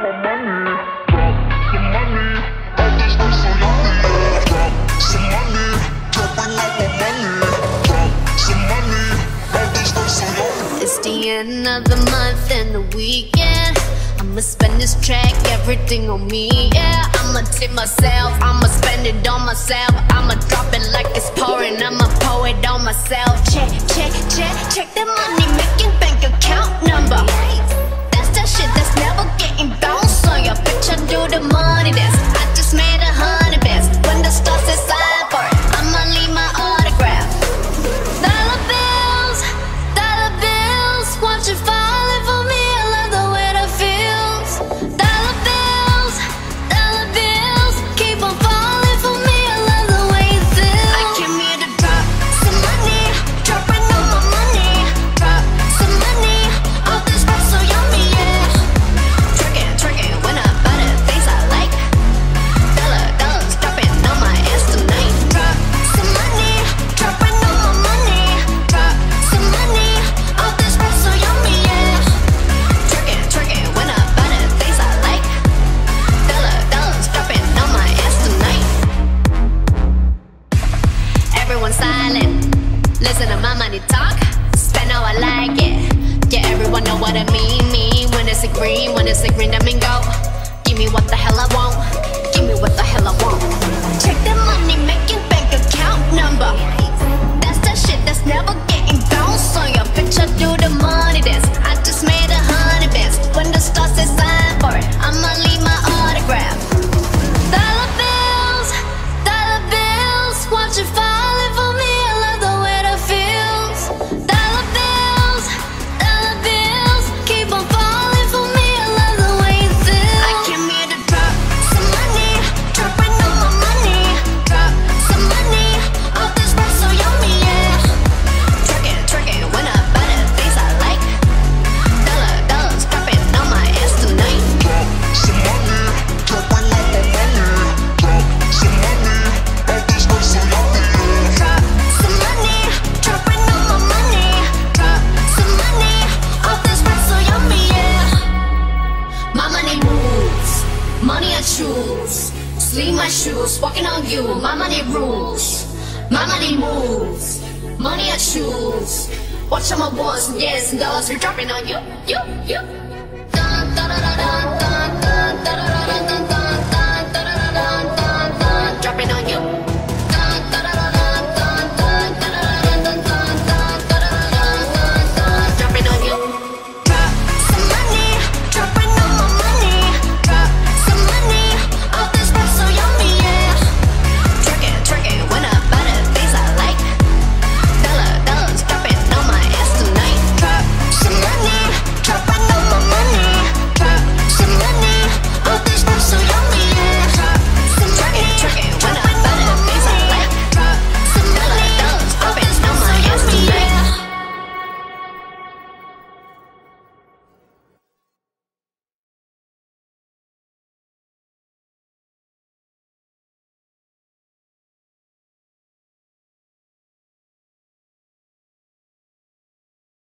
It's the end of the month and the weekend. I'ma spend this check, everything on me, yeah. I'ma tip myself, I'ma spend it on myself. I'ma drop it like it's pouring, I'ma pour it on myself. Check, check, check, check the money making bank account number. That's that shit that's never getting bounced on your bitch. I do the money dance, I just made 100 bands. When the stars is cyber, I'ma leave my autograph. Dollar bills, won't you falling for me? I love the way that feels. Dollar bills, keep on falling for me. I love the way it feels. I came here to drop some money, dropping all my money, drop some money. All this stuff so yummy, yeah. Tricking, when I buy the things I like. Dollars, dropping on my ass tonight. Drop some money, dropping all my money, drop some money. All this stuff so yummy, yeah. Tricking, when I buy the things I like. Dollars, dropping on my ass tonight. Everyone silent, listen to my money talk. Spend how I like it. Yeah, everyone know what I mean. When it's a green, that mean go. Give me what the hell I want. Give me what the hell I want. Check the money making bank account number. That's that shit that's never getting bounced on your bitch. I do the money dance, I just made 100 bands. When the stars is signed for it, I'ma leave my autograph. Dollar bills, won't you falling for me? I love the way that feels. Dollar bills, keep on falling for me. I love the way it feels. I came here to drop some money, dropping all my money, drop some money. All this stuff so yummy, yeah. Tricking, when I buy the things I like. Dollars, dropping on my ass tonight. Drop some money, dropping all my money, drop some money. All this stuff so yummy, yeah. My money moves, money I choose. Sleep my shoes, walking on you. My money rules, my money moves, money I choose. Watch how my boss, yes, dollars are dropping on you. Dun, dun, dun, dun, dun.